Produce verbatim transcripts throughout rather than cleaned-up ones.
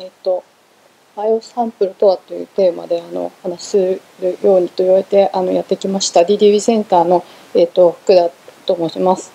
えっと バイオ サンプルとはというテーマであの話するようにと言われてあのやってきました ディーディービー センターの、えっと、福田と申します。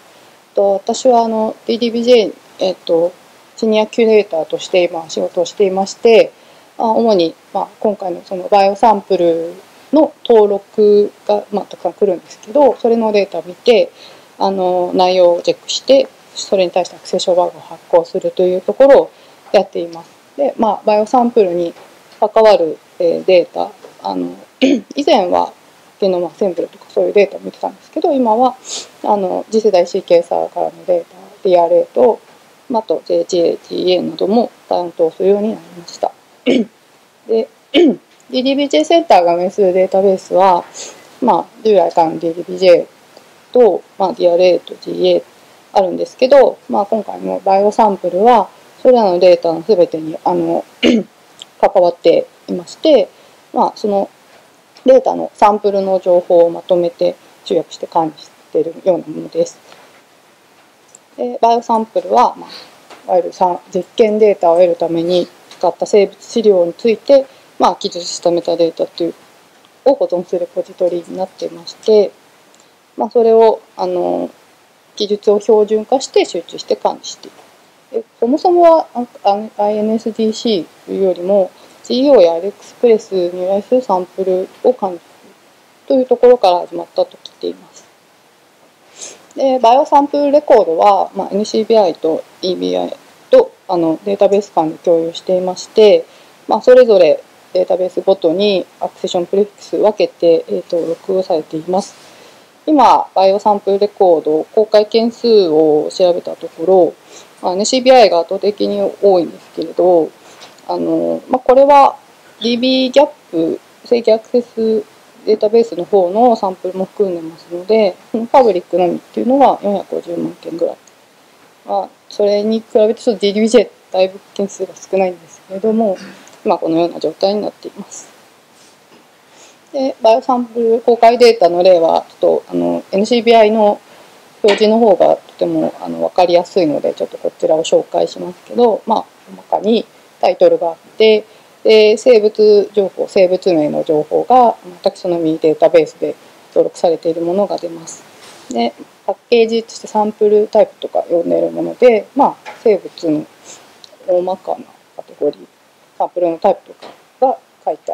と私はあの ディーディービージェー、えっと、シニアキュレーターとして今仕事をしていまして、まあ、主に、まあ、今回のその バイオ サンプルの登録が、まあ、たくさん来るんですけど、それのデータを見てあの内容をチェックしてそれに対してアクセス証バーグを発行するというところをやっています。で、まあ、バイオサンプルに関わる、えー、データあの以前はゲノムアセンブルとかそういうデータを見てたんですけど、今はあの次世代シーケンサーからのデータ ディーアールエー とあと ジェイジェー、ジーエー なども担当するようになりました。で、ディーディービージェー センターが運営するデータベースは、まあ、従来からの ディーディービージェー と、まあ、ディーアールエー と ジーエー あるんですけど、まあ、今回のバイオサンプルはそれらのデータの全てにあの関わっていまして、まあ、そのデータのサンプルの情報をまとめて集約して管理しているようなものです。でバイオサンプルは、まあ、いわゆる実験データを得るために使った生物資料について、まあ、記述したメタデータというを保存するポジトリになっていまして、まあ、それをあの記述を標準化して集中して管理している。そもそもは アイエヌエスディーシー というよりも ジーイーオー や エルエックスプレス に由来するサンプルを管理するというところから始まったと聞いています。でバイオサンプルレコードは、まあ、エヌシービーアイ と イービーアイ とあのデータベース間で共有していまして、まあ、それぞれデータベースごとにアクセションプレフィックス分けて、えー、と録画されています。今バイオサンプルレコード公開件数を調べたところエヌシービーアイ が圧倒的に多いんですけれど、あのまあ、これは dbGaP 正規アクセスデータベースの方のサンプルも含んでますので、そのパブリックのみっていうのがよんひゃくごじゅうまんけんぐらい、まあ、それに比べてちょっと ディーディービージェー だいぶ件数が少ないんですけれども、今このような状態になっています。でバイオサンプル公開データの例はちょっとあの エヌシービーアイ の表示の方がとてもあの分かりやすいのでちょっとこちらを紹介しますけど、まあ、中にタイトルがあってで生物情報生物名の情報がタキソノミーデータベースで登録されているものが出ます。でパッケージとしてサンプルタイプとか呼んでいるもので、まあ、生物の大まかなカテゴリーサンプルのタイプとかが書いて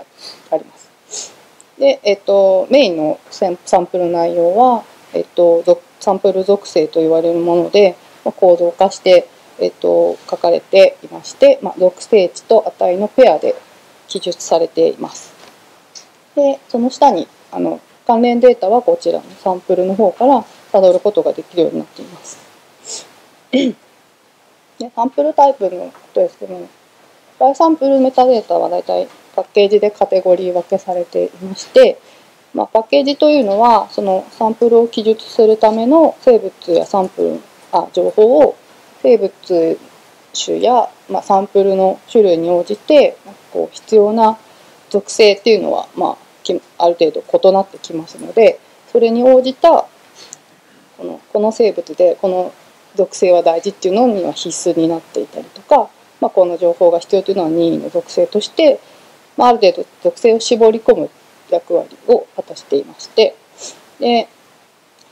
あります。で、えっと、メインのサンプルの内容は、えっと、サンプル属性と言われるもので、まあ、構造化して、えっと、書かれていまして、まあ、属性値と値のペアで記述されています。でその下にあの関連データはこちらのサンプルの方からたどることができるようになっています。でサンプルタイプのことですけども、バイオサンプルメタデータはだいたいパッケージでカテゴリー分けされていまして、まあ、パッケージというのはそのサンプルを記述するための生物やサンプルあ情報を生物種や、まあ、サンプルの種類に応じてこう必要な属性っていうのは、まあ、ある程度異なってきますので、それに応じたこの、この生物でこの属性は大事っていうのには必須になっていたりとか、まあ、この情報が必要というのは任意の属性として、まあ、ある程度属性を絞り込む役割を果たしていまして、で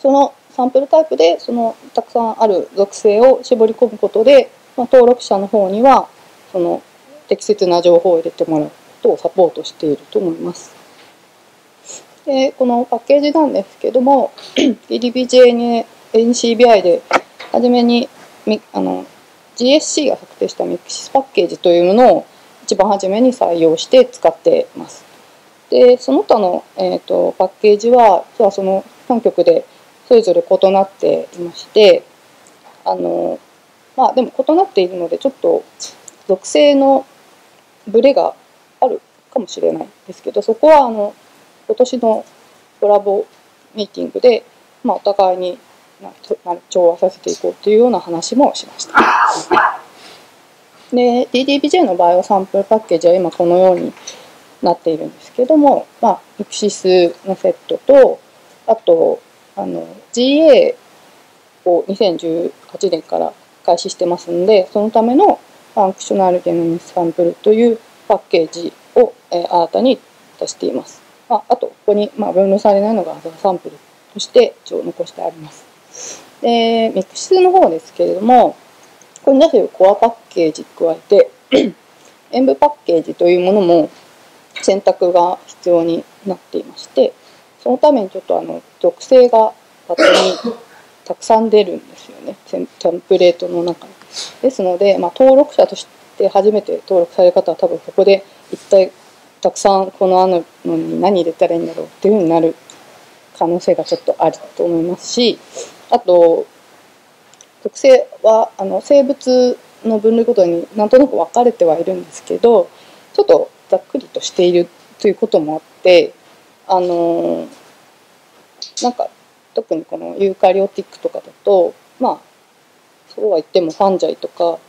そのサンプルタイプでそのたくさんある属性を絞り込むことで、まあ、登録者の方にはその適切な情報を入れてもらうことをサポートしていると思います。でこのパッケージなんですけども ディーディービージェー に エヌシービーアイ で初めにあの ジーエスシー が策定した ミックス パッケージというものを一番初めに採用して使っています。でその他の、えー、とパッケージは実はそのさんきょくでそれぞれ異なっていまして、あの、まあ、でも異なっているのでちょっと属性のブレがあるかもしれないんですけど、そこはあの今年のコラボミーティングで、まあ、お互いに調和させていこうというような話もしました。で ディーディービージェー のバイオサンプルパッケージは今このようになっているんですけども、まあ、ミックス のセットとあとあの ジーエー をにせんじゅうはちねんから開始してますので、そのためのファンクショナルゲノムサンプルというパッケージを新たに出しています。あと、ここに分類されないのがサンプルとして一応残してあります。で、ミックスの方ですけれども、ここに出しているコアパッケージ加えて、演舞パッケージというものも選択が必要になっていまして、そのためにちょっとあの属性がパッとにたくさん出るんですよね、テンプレートの中に。ですので、まあ、登録者として初めて登録される方は多分ここで一体たくさんこの案のに何入れたらいいんだろうっていうふうになる可能性がちょっとあると思いますし、あと属性はあの生物の分類ごとになんとなく分かれてはいるんですけど、ちょっとざっくりとしているということもあって、あのー、なんか特にこのユーカリオティックとかだと、まあそうは言ってもファンジャイとか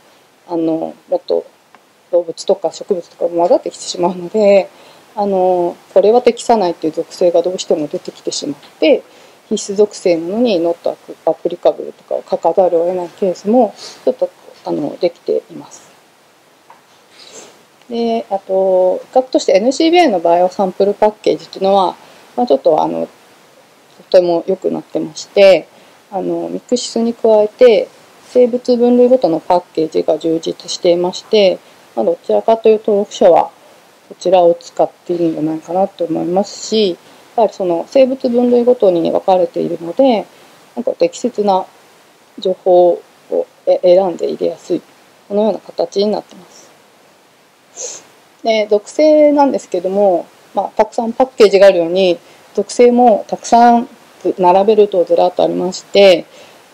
あのもっと動物とか植物とかも混ざってきてしまうので、あのこれは適さないという属性がどうしても出てきてしまって、必須属性なのにノットアプリカブルとかを書かざるを得ないケースもちょっとあのできています。で、あと比較として エヌシービーアイ のバイオサンプルパッケージというのは、まあ、ちょっとあのとても良くなってまして、あのミックスに加えて生物分類ごとのパッケージが充実していまして、まあ、どちらかという登録者はこちらを使っているんじゃないかなと思いますし、やはりその生物分類ごとに分かれているので、なんか適切な情報を選んで入れやすい、このような形になっています。で、属性なんですけども、まあ、たくさんパッケージがあるように属性もたくさん並べるとずらっとありまして、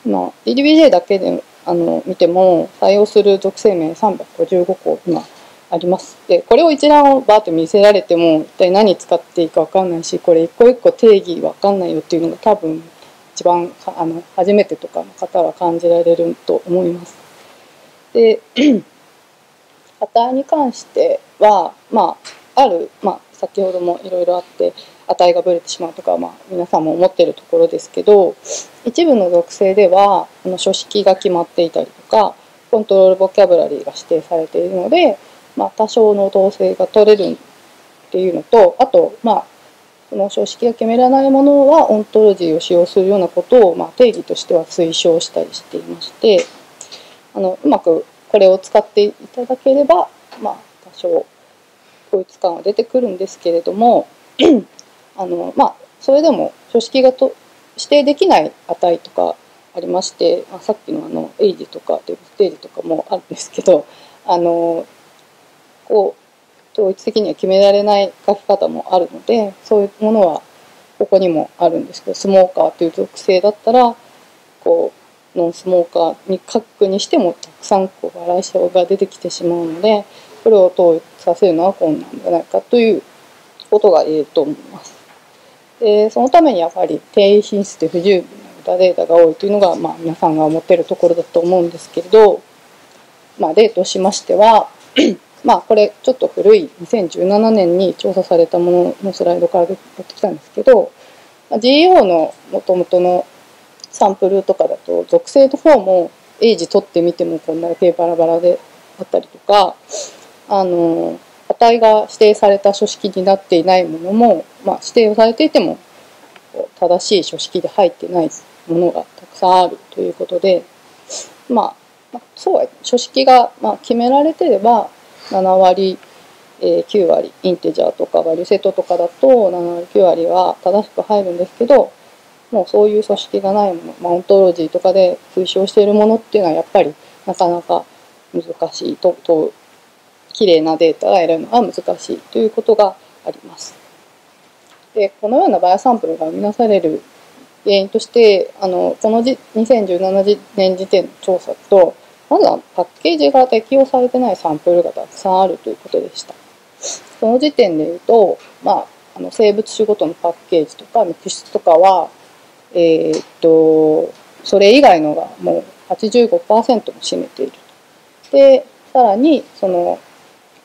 今 ディーディービージェイ だけであの見ても採用する属性名さんびゃくごじゅうごこ今あります。で、これを一覧をバーッと見せられても一体何使っていいか分かんないし、これ一個一個定義分かんないよっていうのが多分一番あの初めてとかの方は感じられると思います。で、値に関しては、まあ、ある、まあ、先ほどもいろいろあって値がぶれてしまうとか、まあ、皆さんも思っているところですけど、一部の属性ではあの書式が決まっていたりとかコントロールボキャブラリーが指定されているので、まあ、多少の統制が取れるっていうのと、あと、まあ、その書式が決められないものはオントロジーを使用するようなことを、まあ、定義としては推奨したりしていまして、あのうまくこれを使っていただければ、まあ、多少統一感は出てくるんですけれどもあのまあ、それでも書式がと指定できない値とかありまして、まあ、さっきのあのエイジとかデブステージとかもあるんですけど、あのこう統一的には決められない書き方もあるので、そういうものはここにもあるんですけど、スモーカーという属性だったらこうノンスモーカーに書くにしてもたくさんこう外来種が出てきてしまうので、これを統一させるのは困難じゃないかということが言えると思います。で、そのためにやはり低品質で不十分なメタデータが多いというのが、まあ、皆さんが思っているところだと思うんですけれど、まあ、例としましてはまあこれちょっと古いにせんじゅうななねんに調査されたもののスライドから持ってきたんですけど、 ジーイーオー のもともとのサンプルとかだと属性の方もエイジ取ってみてもこんだけバラバラであったりとか、あの値が指定された書式になっていないものも、まあ、指定をされていても正しい書式で入ってないものがたくさんあるということで、まあそうは書式がまあ決められてればななわり、えー、きゅうわりインテジャーとかバリューセットとかだとななわりきゅうわりは正しく入るんですけど、もうそういう書式がないもの、まあ、オントロジーとかで推奨しているものっていうのはやっぱりなかなか難しいとと。綺麗なデータが得るのは難しいということがあります。で、このようなバイオサンプルが生み出される原因として、あのこのにせんじゅうななねん時点の調査と、まずはパッケージが適用されてないサンプルがたくさんあるということでした。その時点でいうと、まあ、あの生物種ごとのパッケージとかミックスとかは、えー、っとそれ以外のがもう はちじゅうごパーセント も占めている。で、さらにその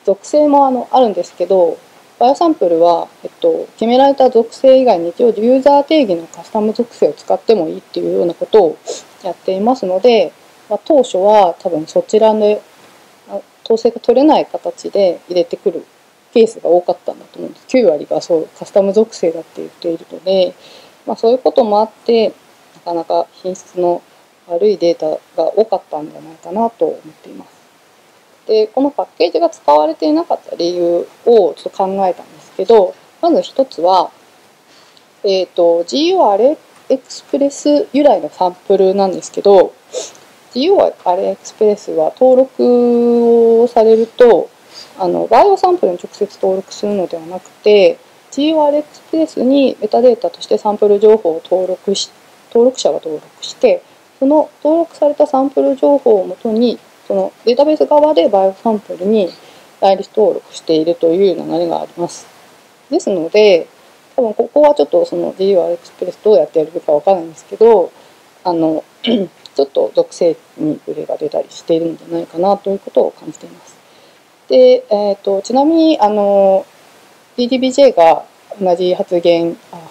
属性も あのあるんですけど、バイオサンプルは、えっと、決められた属性以外に一応ユーザー定義のカスタム属性を使ってもいいっていうようなことをやっていますので、まあ、当初は多分そちらで統制が取れない形で入れてくるケースが多かったんだと思うんです。きゅうわりがそうカスタム属性だって言っているので、まあ、そういうこともあってなかなか品質の悪いデータが多かったんじゃないかなと思っています。で、このパッケージが使われていなかった理由をちょっと考えたんですけど、まず一つは、えーと、ジーオーアールエックスエクスプレス由来のサンプルなんですけど、 ジーオーアールエックス エクスプレスは登録をされるとあのバイオサンプルに直接登録するのではなくて ジーオーアールエックス エクスプレスにメタデータとしてサンプル情報を登録し登録者が登録してその登録されたサンプル情報をもとにそのデータベース側でバイオサンプルに代理登録しているという流れがあります。ですので多分ここはちょっとその ジーオーアールエックス エクスプレスどうやってやるかわからないんですけど、あのちょっと属性にブレが出たりしているんじゃないかなということを感じています。で、えーと、ちなみにあの ディーディービージェー が同じ発言、あ、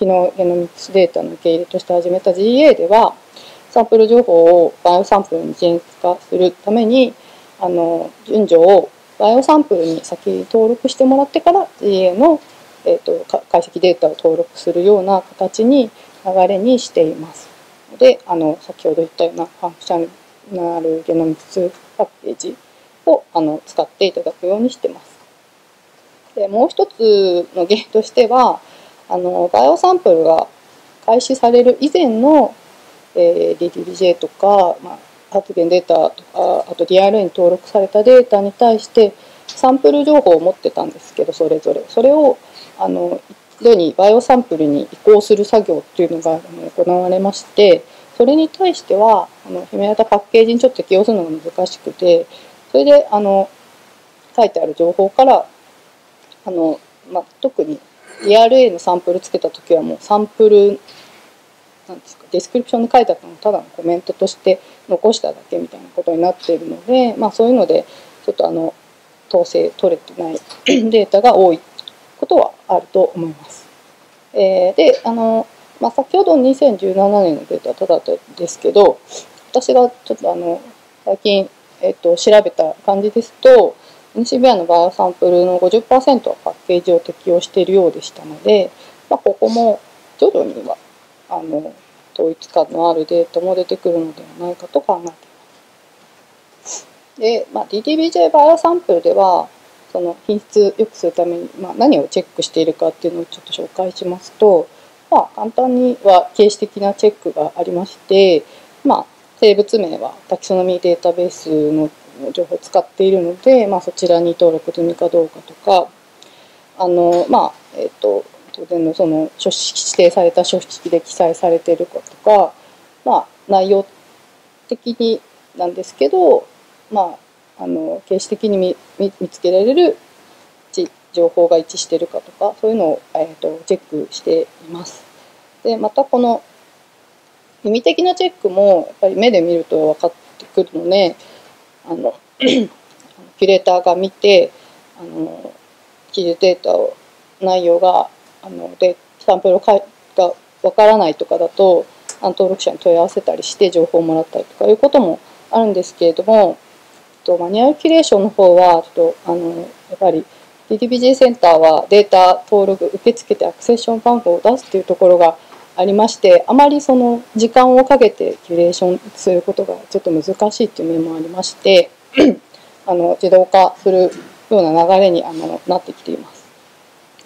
機能ゲノミックスデータの受け入れとして始めた ジーエー では、サンプル情報をバイオサンプルに現実化するために、あの順序をバイオサンプルに先に登録してもらってから ジーエー のえーと、解析データを登録するような形に流れにしています。で、あの先ほど言ったようなファンクショナルゲノミクスパッケージをあの使っていただくようにしています。で、もう一つの原因としてはあのバイオサンプルが開始される以前の、えー、ディーディービージェー とか、まあ、発現データとかあと ディーアールエー に登録されたデータに対してサンプル情報を持ってたんですけど、それぞれそれをあの一度にバイオサンプルに移行する作業っていうのが行われまして、それに対してはあの決められたパッケージにちょっと適用するのが難しくて、それであの書いてある情報からあの、まあ、特に イーアールエー のサンプルつけた時はもうサンプルなんですかディスクリプションに書いてあったのをただのコメントとして残しただけみたいなことになっているので、まあ、そういうのでちょっとあの統制取れてないデータが多いことはあると思います。えー、であの、まあ、先ほどにせんじゅうななねんのデータはただですけど、私がちょっとあの最近、えー、と調べた感じですと エヌシービーアイ のバイオサンプルの ごじゅっパーセント はパッケージを適用しているようでしたので、まあ、ここも徐々にはあの統一感のあるデータも出てくるのではないかと考えています。で、まあ、ディーディービージェー バイオサンプルではその品質良くするために、まあ、何をチェックしているかっていうのをちょっと紹介しますと、まあ、簡単には形式的なチェックがありまして、まあ、生物名はタキソノミーデータベースの情報を使っているので、まあ、そちらに登録済みかどうかとか、あのまあえーと、当然のその書式指定された書式で記載されているかとか、まあ、内容的になんですけど、まああの形式的に 見, 見, 見つけられる情報が一致しているかとか、そういうのを、えー、とチェックしています。でまたこの意味的なチェックもやっぱり目で見ると分かってくるので、あのキュレーターが見てあの記述データを内容があのでサンプルが分からないとかだと登録者に問い合わせたりして情報をもらったりとかいうこともあるんですけれども、マニュアルキュレーションの方はちょっとあのやっぱり ディーディービージェー センターはデータ登録受付でアクセッション番号を出すというところがありまして、あまりその時間をかけてキュレーションすることがちょっと難しいという面もありましてあの自動化するような流れにあのなってきています。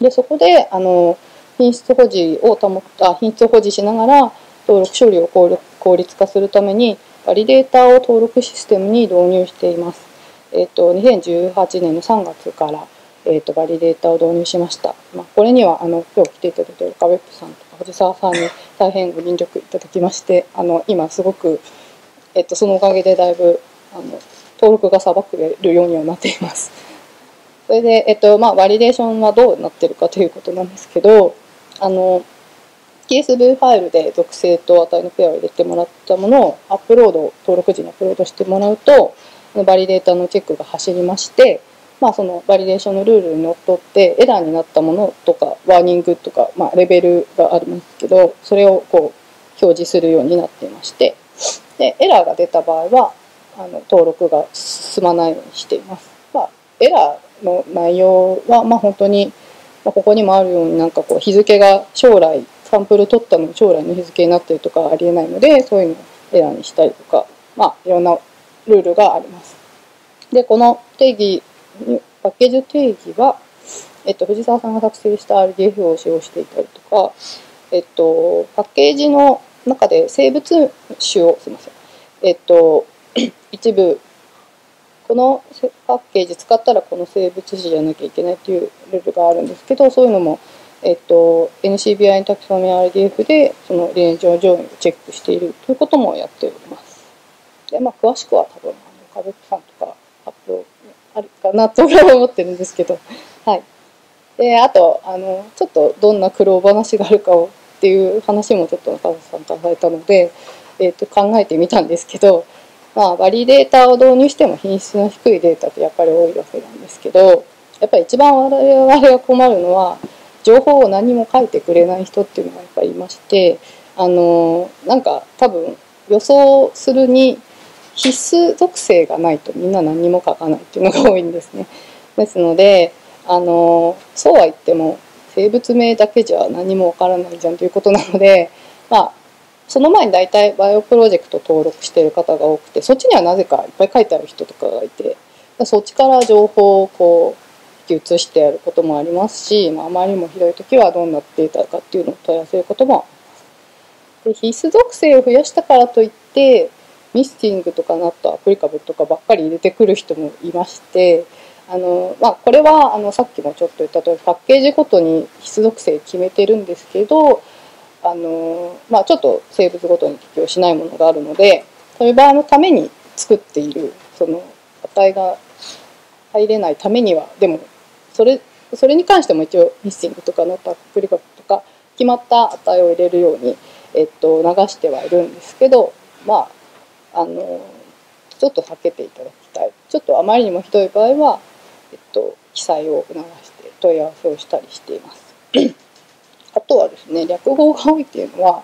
でそこであの品質保持を保った品質保持しながら登録処理を効率、効率化するためにバリデータを登録システムに導入しています。えっと、にせんじゅうはちねんのさんがつから、えっと、バリデータを導入しました。まあ、これには、あの、今日来ていただいた岡部さんとか、藤沢さんに大変ご尽力いただきまして、あの、今すごく、えっと、そのおかげでだいぶ、あの、登録がさばけるようにはなっています。それで、えっと、まあ、バリデーションはどうなってるかということなんですけど、あの、ティーエスブイ ファイルで属性と値のペアを入れてもらったものをアップロード、登録時にアップロードしてもらうと、バリデータのチェックが走りまして、まあ、そのバリデーションのルールにのっとってエラーになったものとかワーニングとか、まあ、レベルがあるんですけど、それをこう表示するようになっていまして、でエラーが出た場合はあの登録が進まないようにしています。まあ、エラーの内容は、まあ、本当に、まあ、ここにもあるようになんかこう日付が将来サンプル取ったのに将来の日付になっているとかありえないので、そういうのをエラーにしたりとか、まあ、いろんなルールがあります。で、この定義、パッケージ定義は、えっと、藤沢さんが作成した アールディーエフ を使用していたりとか、えっと、パッケージの中で生物種を、すみません、えっと、一部、このパッケージ使ったらこの生物種じゃなきゃいけないというルールがあるんですけど、そういうのも、えっと、エヌシービーアイ のタキソミ アールディーエフ で、そのリレーション上位をチェックしているということもやっております。で、まあ、詳しくは多分、家族さんとか発表あるかなと思ってるんですけど、はい。で、あと、あの、ちょっとどんな苦労話があるかをっていう話もちょっと中里さんからされたので、えー、と考えてみたんですけど、まあ、バリデータを導入しても品質の低いデータってやっぱり多いわけなんですけど、やっぱり一番我々が困るのは、情報を何も書いてくれない人っていうのがやっぱりいまして、あの、なんか多分予想するに必須属性がないとみんな何も書かないっていうのが多いんですね。ですので、あの、そうは言っても生物名だけじゃ何もわからないじゃんということなので、まあ、その前に大体バイオプロジェクト登録している方が多くて、そっちにはなぜかいっぱい書いてある人とかがいて、そっちから情報をこう引き移してやることもありますし、まあ、あまりにもひどい時はどんなデータかっていうのを問い合わせることもあります。で、必須属性を増やしたからといってミスティングとかナットアプリカブルとかばっかり入れてくる人もいまして、あの、まあ、これはあのさっきもちょっと言ったとおりパッケージごとに必須属性決めてるんですけど、あの、まあ、ちょっと生物ごとに適用しないものがあるので、そういう場合のために作っているその値が入れないためには、でもそれ、それに関しても一応ミッシングとかナットアプリカブルとか決まった値を入れるように、えっと、流してはいるんですけど、まあ、あのちょっと避けていただきたい。ちょっとあまりにもひどい場合はえっと、記載を促して問い合わせをしたりしています。あとはですね、略語が多いっていうのは、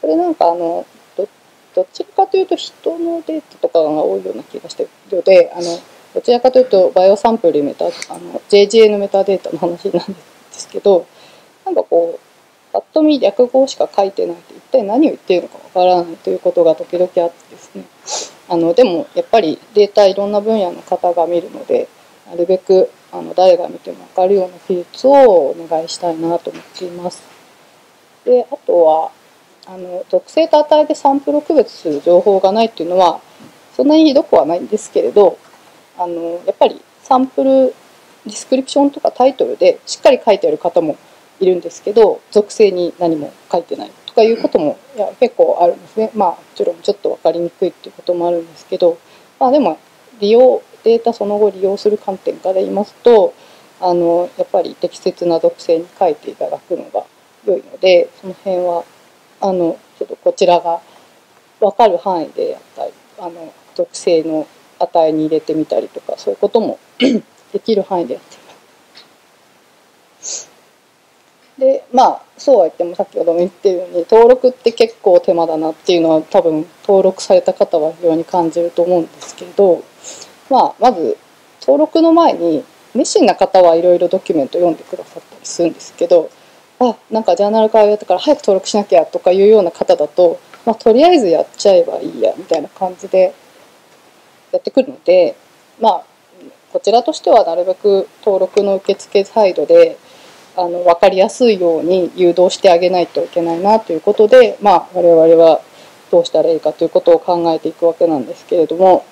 これなんかあの ど, どちらかというと人のデータとかが多いような気がしているので、あのどちらかというとバイオサンプルメタあの ジェージーエー のメタデータの話なんですけど、なんかこうぱっと見略語しか書いてないと一体何を言っているのかわからないということが時々あってですね、あのでもやっぱりデータいろんな分野の方が見るので、なるべくあの誰が見ても分かるような記述をお願いしたいなと思っています。で、あとはあの属性と値でサンプルを区別する情報がないっていうのはそんなにひどくはないんですけれど、あのやっぱりサンプルディスクリプションとかタイトルでしっかり書いてある方もいるんですけど、属性に何も書いてないとかいうこともいや結構あるんですね。まあ、もちろんちょっと分かりにくいっていうこともあるんですけど、まあ、でも利用データその後利用する観点から言いますと、あのやっぱり適切な属性に書いていただくのが良いので、その辺はあのちょっとこちらが分かる範囲でやったり、あの属性の値に入れてみたりとか、そういうこともできる範囲でやっています。で、まあそうは言っても先ほども言ってるように登録って結構手間だなっていうのは多分登録された方は非常に感じると思うんですけれど。まあ、まず登録の前に熱心な方はいろいろドキュメント読んでくださったりするんですけど、あ、なんかジャーナル会をやったから早く登録しなきゃとかいうような方だと、まあ、とりあえずやっちゃえばいいやみたいな感じでやってくるので、まあ、こちらとしてはなるべく登録の受付サイドであの分かりやすいように誘導してあげないといけないなということで、まあ、我々はどうしたらいいかということを考えていくわけなんですけれども。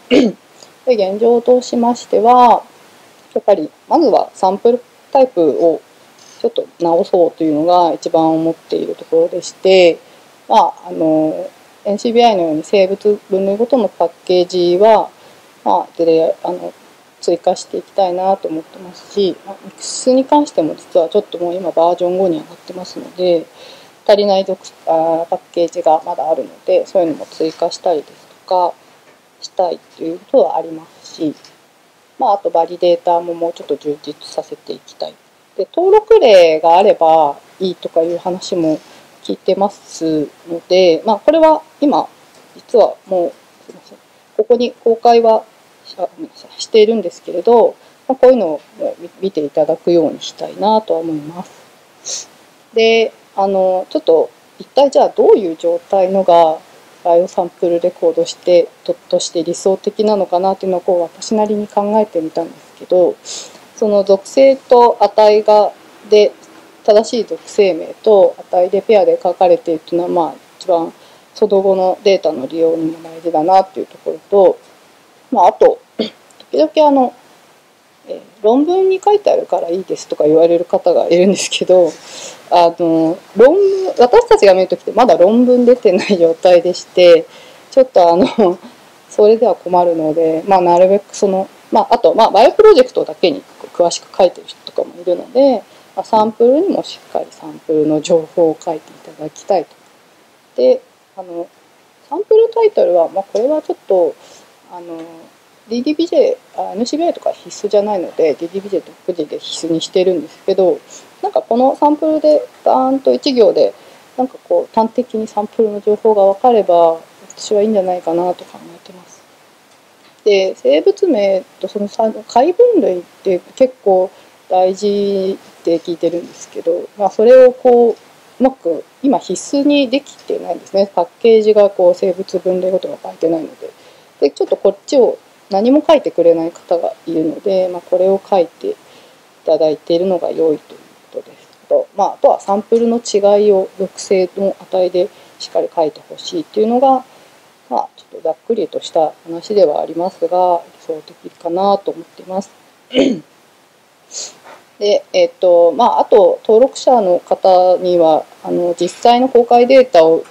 で、現状としましては、やっぱりまずはサンプルタイプをちょっと直そうというのが一番思っているところでして、まあ、あの エヌシービーアイ のように生物分類ごとのパッケージは、まあ、であの追加していきたいなと思ってますし、ミックスに関しても実はちょっともう今バージョンごに上がってますので、足りない属あパッケージがまだあるので、そういうのも追加したりですとか、したいということはありますし、まあ、あとバリデータももうちょっと充実させていきたい。で、登録例があればいいとかいう話も聞いてますので、まあ、これは今実はもうすみませんここに公開はしているんですけれど、まあ、こういうのを見ていただくようにしたいなとは思います。で、あのちょっと一体じゃあどういう状態のがバイオサンプルレコードしてと、として理想的なのかなっていうのをこう私なりに考えてみたんですけど、その属性と値がで正しい属性名と値でペアで書かれているというのは、まあ一番その後のデータの利用にも大事だなっていうところと、まあ、あと時々あのえ論文に書いてあるからいいですとか言われる方がいるんですけど、あの論文私たちが見るときってまだ論文出てない状態でして、ちょっとあのそれでは困るので、まあ、なるべくその、まあ、あとまあバイオプロジェクトだけに詳しく書いてる人とかもいるので、まあ、サンプルにもしっかりサンプルの情報を書いていただきたいと。であのサンプルタイトルは、まあ、これはちょっとあのディーディービージェー、エヌシービーアイ とか必須じゃないので ディーディービージェー 独自で必須にしてるんですけど、なんかこのサンプルでダーンといち行でなんかこう端的にサンプルの情報が分かれば私はいいんじゃないかなと考えてます。で生物名とその解分類って結構大事って聞いてるんですけど、まあ、それをこううまく今必須にできてないんですね。パッケージがこう生物分類ごとが書いてないので。でちょっとこっちを何も書いてくれない方がいるので、まあ、これを書いていただいているのが良いということですと、まあ、あとはサンプルの違いを属性の値でしっかり書いてほしいというのが、まあ、ちょっとざっくりとした話ではありますが理想的かなと思っています。で、えっとまあ、あと登録者の方にはあの実際の公開データを、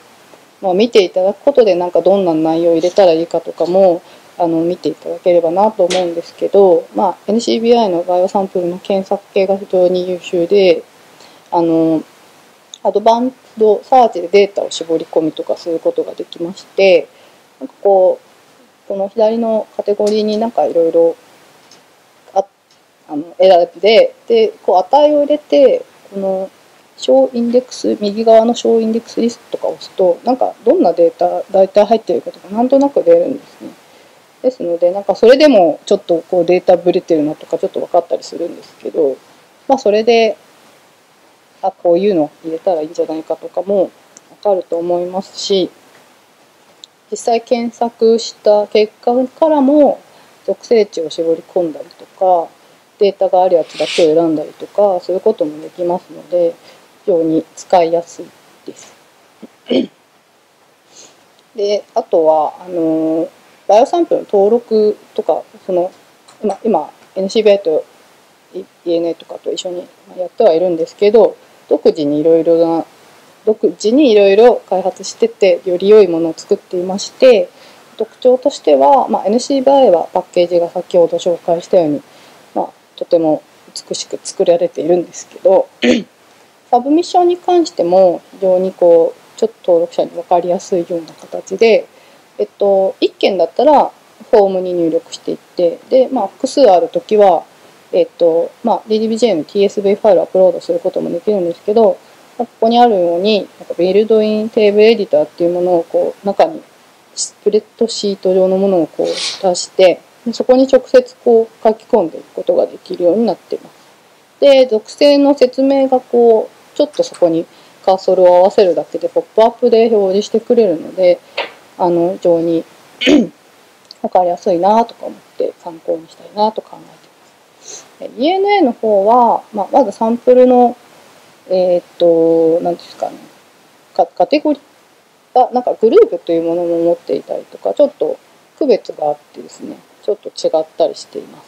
まあ、見ていただくことでなんかどんな内容を入れたらいいかとかもあの見ていただければなと思うんですけど、まあ、エヌシービーアイ のバイオサンプルの検索系が非常に優秀で、あのアドバンスドサーチでデータを絞り込みとかすることができまして、なんかこうこの左のカテゴリーになんかいろいろ選んで、でこう値を入れてこの小インデックス右側の小インデックスリストとかを押すとなんかどんなデータ大体入っているかとかなんとなく出るんですね。ですのでなんかそれでもちょっとこうデータブレてるなとかちょっと分かったりするんですけど、まあ、それであこういうの入れたらいいんじゃないかとかも分かると思いますし、実際検索した結果からも属性値を絞り込んだりとかデータがあるやつだけを選んだりとかそういうこともできますので非常に使いやすいです。であとはあのバイオサンプルの登録とかその 今, 今 エヌシービーアイ と イーエヌエー とかと一緒にやってはいるんですけど、独自にいろいろな独自にいろいろ開発しててより良いものを作っていまして、特徴としては、まあ、エヌシービーアイ はパッケージが先ほど紹介したように、まあ、とても美しく作られているんですけどサブミッションに関しても非常にこうちょっと登録者に分かりやすいような形で。えっと、いっけんだったらフォームに入力していってで、まあ、複数あるときは、えっとまあ、ディーディービージェー の ティーエスブイ ファイルをアップロードすることもできるんですけど、ここにあるようになんかビルドインテーブルエディターっていうものをこう中にスプレッドシート上のものをこう出してそこに直接こう書き込んでいくことができるようになっています。で属性の説明がこうちょっとそこにカーソルを合わせるだけでポップアップで表示してくれるので。あの非常に分かりやすいなとか思って参考にしたいなと考えています。イーエヌエー の方は、まあ、まずサンプルのえー、っと何ですかねカテゴリーがなんかグループというものも持っていたりとかちょっと区別があってですねちょっと違ったりしていま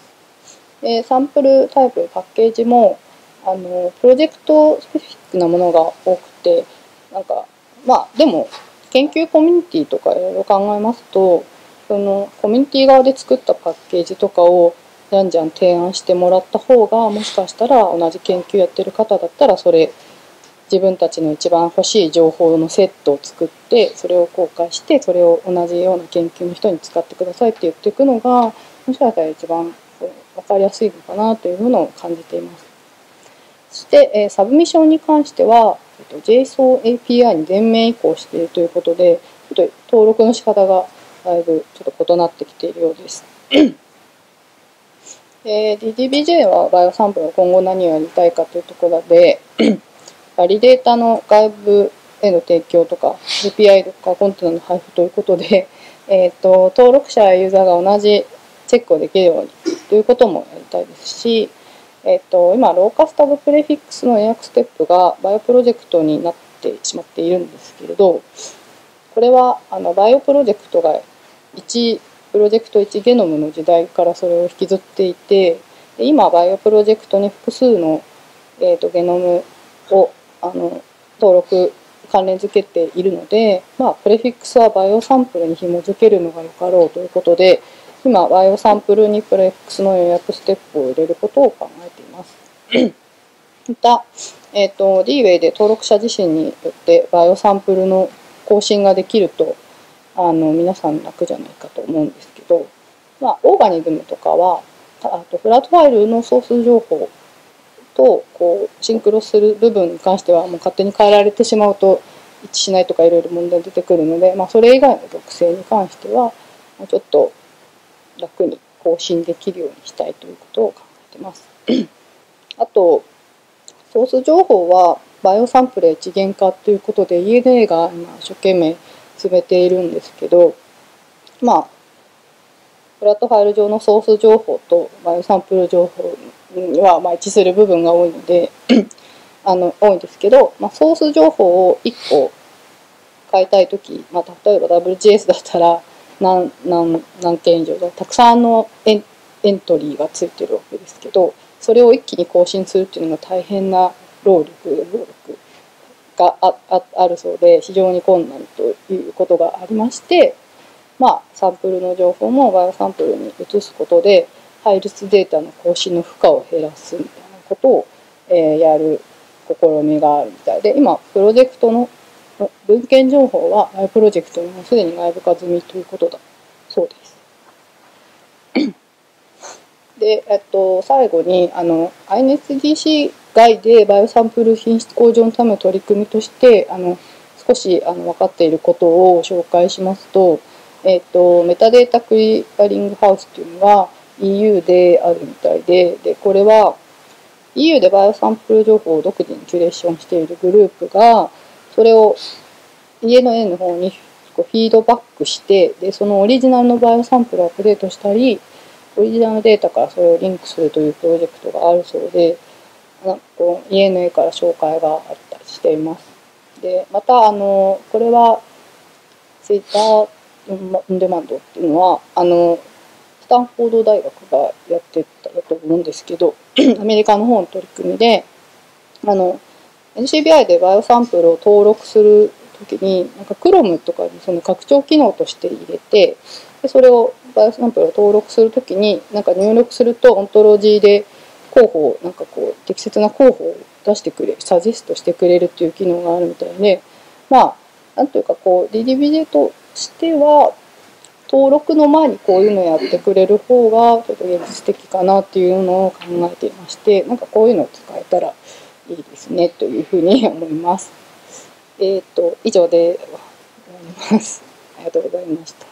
す。でサンプルタイプパッケージもあのプロジェクトスペシフィックなものが多くてなんかまあでも研究コミュニティとかいろいろ考えますとそのコミュニティ側で作ったパッケージとかをじゃんじゃん提案してもらった方がもしかしたら同じ研究やってる方だったらそれ自分たちの一番欲しい情報のセットを作ってそれを公開してそれを同じような研究の人に使ってくださいって言っていくのがもしかしたら一番分かりやすいのかなというのを感じています。そしてサブミッションに関してはジェイソン エーピーアイ に全面移行しているということでちょっと登録の仕方がだいぶちょっと異なってきているようです。えー、ディーディービージェー はバイオサンプルの今後何をやりたいかというところで、バリデータの外部への提供とか、ジーピーアイ とかコンテナの配布ということで、えーと、登録者やユーザーが同じチェックをできるようにということもやりたいですし、えーと、今、ローカスタブプレフィックスの英訳ステップがバイオプロジェクトになってしまっているんですけれど、これはあのバイオプロジェクトがいち、プロジェクトいちゲノムの時代からそれを引きずっていて、今バイオプロジェクトに複数の、えーと、ゲノムをあの登録関連付けているので、まあ、プレフィックスはバイオサンプルに紐付けるのがよかろうということで、今バイオサンプルにプレフィックスの予約ステップを入れることを考えています。また、えーと、ディーウェイ で登録者自身によってバイオサンプルの更新ができると、あの皆さん楽じゃないかと思うんですけど、まあ、オーガニズムとかはあとフラットファイルのソース情報とこうシンクロする部分に関してはもう勝手に変えられてしまうと一致しないとかいろいろ問題出てくるので、まあ、それ以外の属性に関してはちょっと楽に更新できるようにしたいということを考えてます。あとソース情報はバイオサンプル一元化ということで イーエヌエー が今一生懸命進めているんですけど、まあフラットファイル上のソース情報とバイオサンプル情報にはまあ一致する部分が多いのであの多いんですけど、まあ、ソース情報をいっこ変えたいとき、まあ、例えば ダブリュージェーエス だったら何何何件以上だたくさんのエン、エントリーがついてるわけですけど、それを一気に更新するっていうのが大変な労力労力が あ, あ, あるそうで非常に困難ということがありまして、まあ、サンプルの情報もバイオサンプルに移すことで配列データの更新の負荷を減らすみたいなことを、えー、やる試みがあるみたいで、今プロジェクトの文献情報はバイオプロジェクトにもすでに外部化済みということだそうです。で、えっと、最後にあの アイエヌエスディーシー外でバイオサンプル品質向上のための取り組みとしてあの少しあの分かっていることを紹介しますと、えーと、メタデータクリアリングハウスというのは イーユー であるみたいで、でこれは イーユー でバイオサンプル情報を独自にキュレーションしているグループがそれを イーエヌエー の方にフィードバックして、でそのオリジナルのバイオサンプルをアップデートしたりオリジナルデータからそれをリンクするというプロジェクトがあるそうで。イーエヌエー から紹介があったりしています。で、またあのこれは Twitter On Demand っていうのはあのスタンフォード大学がやってたと思うんですけど、アメリカの方の取り組みであの エヌシービーアイ でバイオサンプルを登録するときになんか Chrome とかにその拡張機能として入れて、でそれをバイオサンプルを登録するときになんか入力するとオントロジーで候補をなんかこう適切な候補を出してくれる、サジェストしてくれるっていう機能があるみたいで、まあなんというかこう ディーディービージェー としては登録の前にこういうのやってくれる方がちょっと現実的かなっていうのを考えていまして、なんかこういうのを使えたらいいですねというふうに思います。えっと以上で終わります。ありがとうございました。